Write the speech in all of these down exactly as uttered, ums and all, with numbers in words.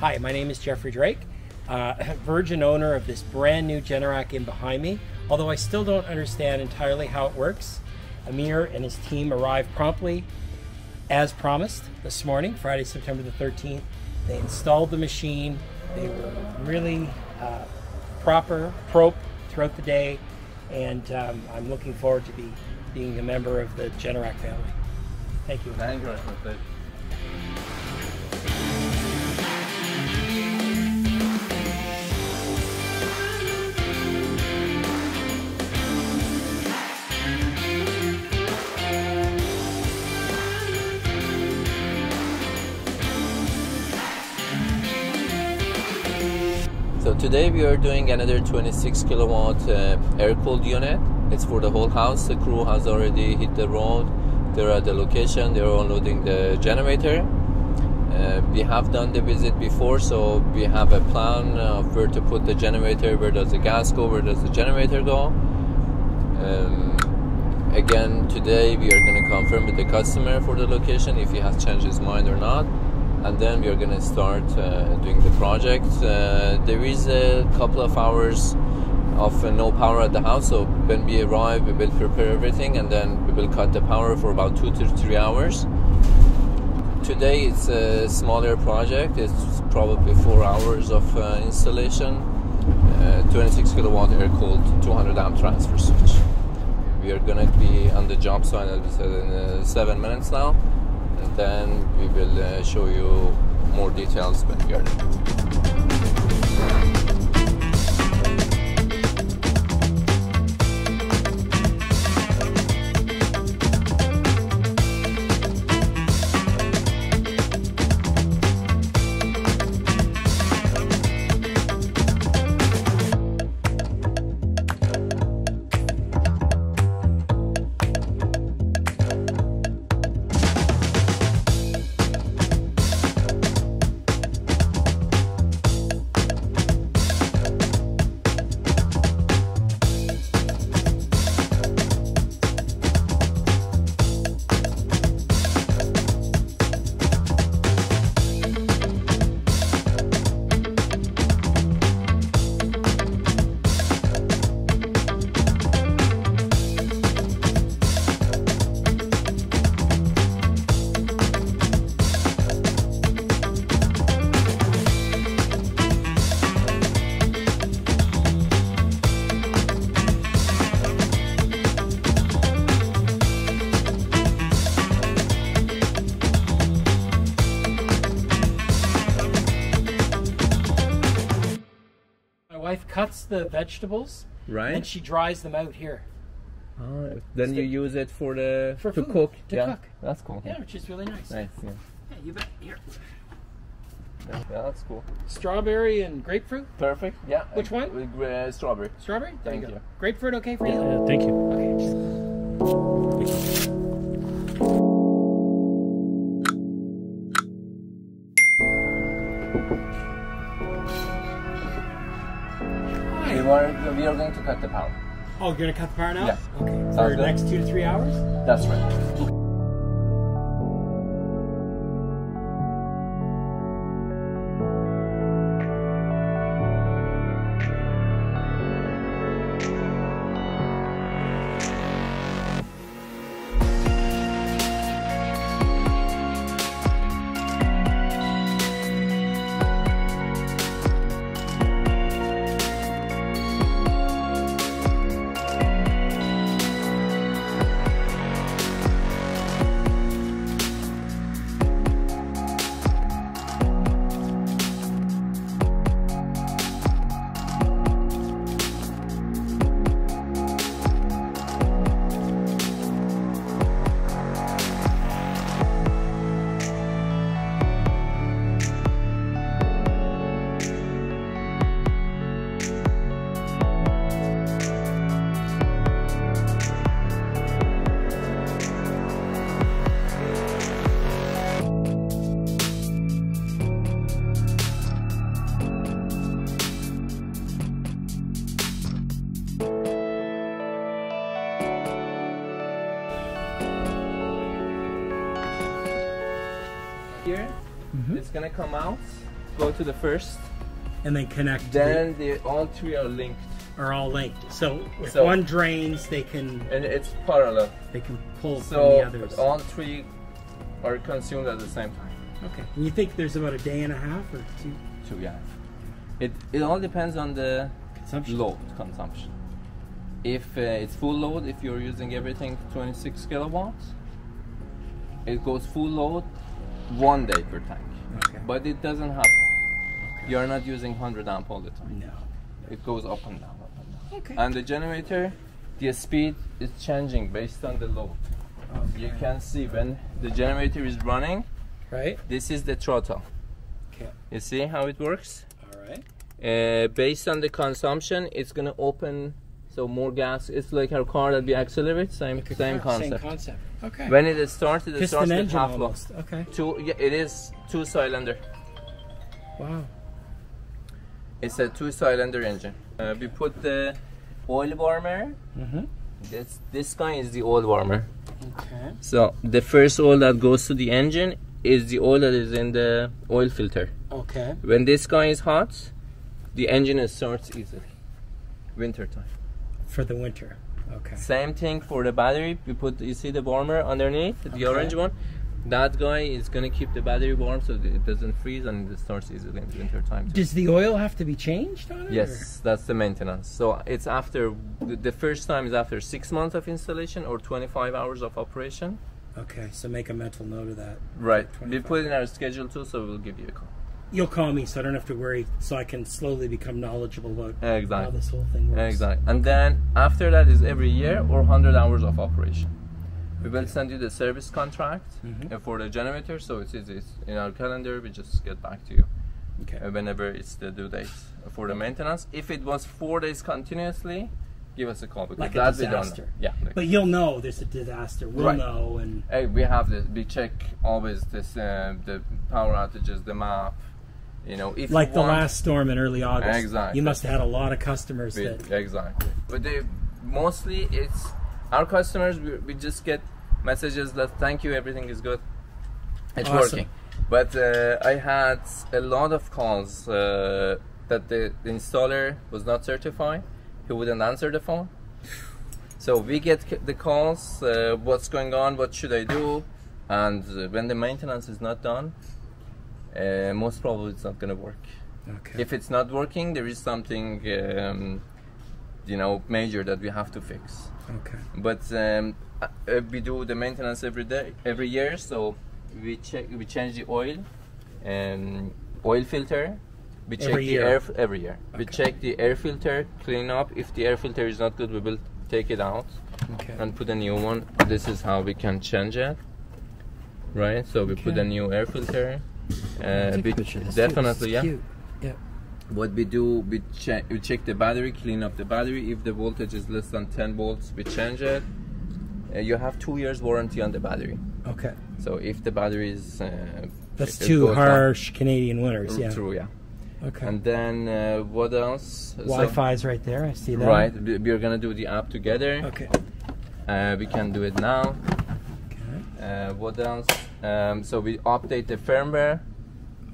Hi, my name is Jeffrey Drake, uh, virgin owner of this brand new Generac in behind me, although I still don't understand entirely how it works. Amir and his team arrived promptly, as promised, this morning, Friday, September the thirteenth. They installed the machine. They were really uh, proper, prop throughout the day, and um, I'm looking forward to be, being a member of the Generac family. Thank you. Thank you. So today we are doing another twenty-six kilowatt uh, air-cooled unit. It's for the whole house. The crew has already hit the road. They're at the location. They're unloading the generator. Uh, we have done the visit before, so we have a plan of where to put the generator, where does the gas go, where does the generator go. Um, again, today we are going to confirm with the customer for the location if he has changed his mind or not. And then we are going to start uh, doing the project. Uh, there is a couple of hours of uh, no power at the house, so when we arrive we will prepare everything and then we will cut the power for about two to three hours. Today it's a smaller project, it's probably four hours of uh, installation, uh, twenty-six kilowatt air-cooled two hundred amp transfer switch. We are going to be on the job site in uh, seven minutes now. And then we will uh, show you more details when we are done. My wife cuts the vegetables, right, and she dries them out here. Oh, then so you use it for the for to food, cook. To yeah. cook. That's cool. Yeah, which is really nice. Nice. Yeah. Yeah, you bet. Here. Yeah, that's cool. Strawberry and grapefruit. Perfect. Yeah. Which one? Uh, strawberry. Strawberry. There thank you. Go. you. Grapefruit, okay for you? Yeah, thank you. Okay. We are, we are going to cut the power. Oh, you're going to cut the power now? Yeah. Okay. Sounds For the next two to three hours? That's right. Okay. Here, mm-hmm. It's gonna come out. go to the first. And then connect. Then the, the, all three are linked. Are all linked. So if so, one drains, they can... And it's parallel. They can pull so from the others. So all three are consumed at the same time. Okay. And you think there's about a day and a half or two? Two, yeah. It, it all depends on the consumption. load consumption. If uh, it's full load, if you're using everything twenty-six kilowatts, it goes full load one day per tank. Okay. But it doesn't happen. Okay. You're not using one hundred amp all the time. No. It goes up and down, up and down. Okay. And the generator, the speed is changing based on the load. Okay. You can see when the generator is running, right? This is the throttle. Okay. You see how it works? All right. Uh, based on the consumption, it's going to open so more gas. It's like our car that we accelerate. Same, like same car, concept. Same concept. Okay. When it is started, it starts with half load. Okay. Two. Yeah, it is two cylinder. Wow. It's a two-cylinder engine. Uh, we put the oil warmer. Mm-hmm. This this guy is the oil warmer. Okay. So the first oil that goes to the engine is the oil that is in the oil filter. Okay. When this guy is hot, the engine starts easily. Winter time. For the winter. Okay. Same thing for the battery. We put you see the warmer underneath the okay. orange one. That guy is going to keep the battery warm so that it doesn't freeze and it starts easily in the winter time. Does the oil have to be changed on it? Yes, or? That's the maintenance. So it's after, the first time is after six months of installation or twenty-five hours of operation. Okay, so make a mental note of that. Right, we put it in our schedule too, so we'll give you a call. You'll call me so I don't have to worry, so I can slowly become knowledgeable about exactly. how this whole thing works. Exactly, and then after that is every year or one hundred hours of operation. We will send you the service contract mm-hmm. for the generator, so it's easy. In our calendar, we just get back to you okay. whenever it's the due date for the maintenance. If it was four days continuously, give us a call. Because like a disaster. Yeah, like but you'll know there's a disaster. We'll right. know. And hey, we have this, we check always this, uh, the power outages, the map. You know, if like you the want, last storm in early August. Exactly. You must have had a lot of customers we, that... Exactly. But they mostly it's... Our customers, we, we just get messages that thank you, everything is good, it's awesome. working. But uh, I had a lot of calls uh, that the, the installer was not certified, he wouldn't answer the phone. So we get the calls, uh, what's going on, what should I do? And uh, when the maintenance is not done, uh, most probably it's not going to work. Okay. If it's not working, there is something um, you know, major that we have to fix. Okay. But um, uh, we do the maintenance every day, every year. So we check, we change the oil, and oil filter. We check every the year. air every year. Okay. We check the air filter, clean up. If the air filter is not good, we will take it out okay. and put a new one. This is how we can change it, right? So we okay. put a new air filter. Uh, we definitely, yeah. Cute. Yeah. What we do, we check, we check the battery, clean up the battery. If the voltage is less than ten volts, we change it. Uh, you have two years warranty on the battery. Okay. So if the battery is... Uh, That's two harsh Canadian winters, yeah. True, yeah. Okay. And then uh, what else? Wi-Fi is so, right there, I see that. Right, we, we're gonna do the app together. Okay. Uh, we can do it now. Okay. Uh, what else? Um, so we update the firmware.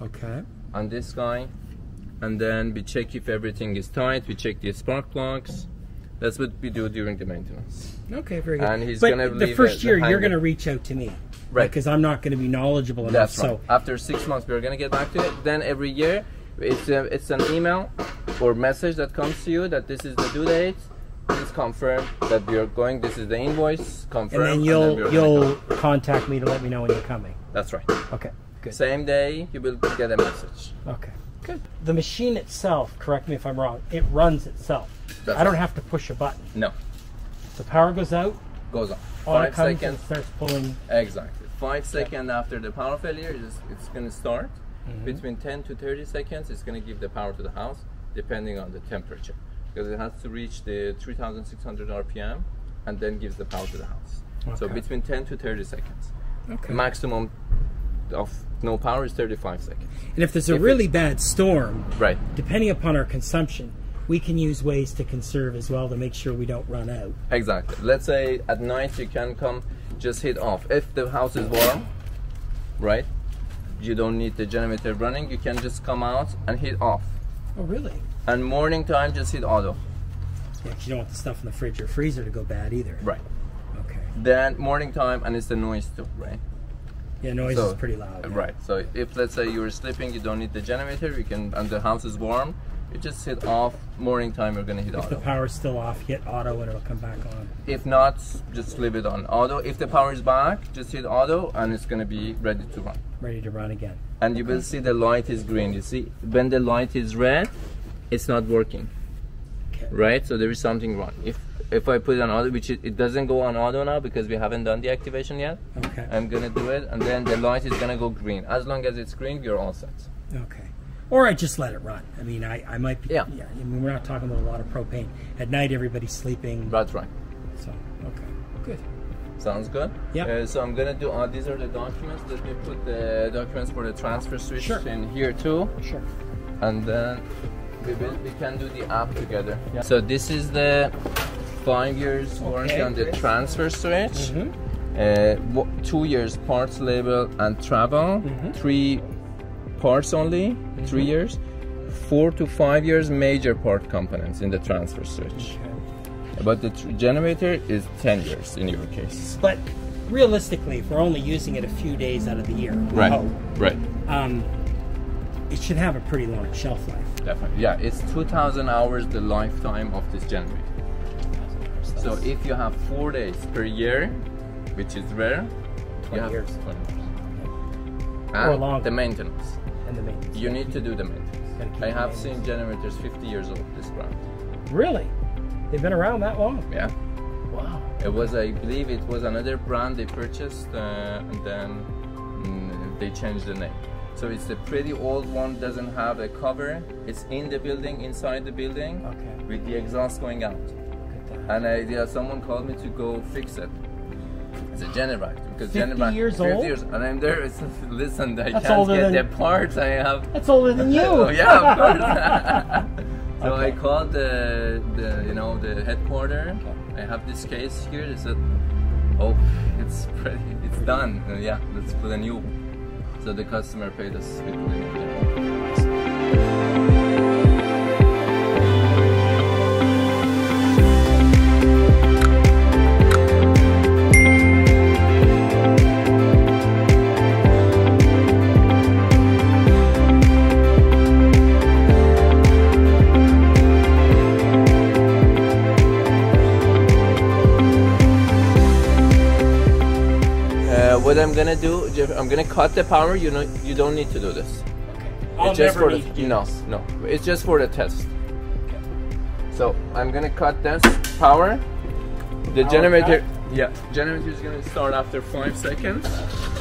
Okay. On this guy. And then we check if everything is tight, we check the spark plugs. That's what we do during the maintenance. Okay, very good. And he's but gonna the first year, you're going to reach out to me. Right. Because I'm not going to be knowledgeable enough. That's right. So after six months, we're going to get back to it. Then every year, it's, a, it's an email or message that comes to you that this is the due date. Please confirm that we are going. This is the invoice. Confirm. And then you'll, and then you'll contact me to let me know when you're coming. That's right. Okay, good. Same day, you will get a message. Okay. Good. The machine itself, correct me if I'm wrong, it runs itself. That's I don't right. have to push a button. No. The power goes out. Goes on. Five seconds. Starts pulling. Exactly. Five yeah. seconds after the power failure, it's, it's going to start. Mm-hmm. Between ten to thirty seconds, it's going to give the power to the house, depending on the temperature. Because it has to reach the three thousand six hundred R P M, and then gives the power to the house. Okay. So between ten to thirty seconds. Okay. Maximum of no power is thirty-five seconds. And if there's a if really bad storm, right. depending upon our consumption, we can use ways to conserve as well to make sure we don't run out. Exactly. Let's say at night you can come, just hit off. If the house is warm, right, you don't need the generator running, you can just come out and hit off. Oh really? And morning time, just hit auto. Yeah, you don't want the stuff in the fridge or freezer to go bad either. Right. Okay. Then morning time, and it's the noise too, right? Yeah, noise so, is pretty loud. Yeah. Right. So if let's say you're sleeping, you don't need the generator, you can, and the house is warm, you just hit off. Morning time, you're gonna hit if auto. If the power's still off, hit auto and it'll come back on. If not, just leave it on auto. If the power is back, just hit auto and it's gonna be ready to run. Ready to run again. And okay. You will see the light is green. You see, when the light is red, it's not working. Okay. Right? So there is something wrong. If if I put it on auto, which it, it doesn't go on auto now because we haven't done the activation yet. Okay. I'm gonna do it, and then the light is gonna go green. As long as it's green, you're all set. Okay. Or I just let it run. I mean, I, I might be, yeah. yeah. I mean, we're not talking about a lot of propane. At night, everybody's sleeping. That's right. So, okay, good. Sounds good? Yeah. Uh, so I'm gonna do, uh, these are the documents. Let me put the documents for the transfer switch sure. in here too. Sure. And then we, will, we can do the app together. Yeah. So this is the five years warranty okay, on the Chris. transfer switch. Mm-hmm. uh, two years parts label and travel. Mm-hmm. Three parts only, mm-hmm. three years, four to five years major part components in the transfer switch. Okay. But the tr generator is ten years in your case. But realistically, if we're only using it a few days out of the year, right, hope, right. Um, it should have a pretty long shelf life. Definitely, yeah, it's two thousand hours the lifetime of this generator. So if you have four days per year, which is rare, twenty years. twenty years. And or longer. the maintenance. And the maintenance. You need to do the maintenance. I have maintenance. seen generators fifty years old this round. Really? They've been around that long? Yeah. Wow. It was, I believe it was another brand they purchased uh, and then mm, they changed the name. So it's a pretty old one, doesn't have a cover. It's in the building, inside the building, okay. with the exhaust going out. And I, yeah, someone called me to go fix it. It's a Generac. Because fifty Generac, years fifty old? Years, and I'm there, it's, listen, I that's can't get than, the parts I have. That's older than you! Oh yeah, of course! So okay. I called the, the, you know, the headquarter. Okay. I have this case here, they said, oh, it's pretty, it's pretty. done. And yeah, let's put a new one. So the customer paid us with the What I'm gonna do, Jeff, I'm gonna cut the power. You know, you don't need to do this. Okay. I'll it's just never for need the, to do no, this. no. It's just for the test. Okay. So I'm gonna cut this power. The power generator, cut. yeah, generator is gonna start after five seconds.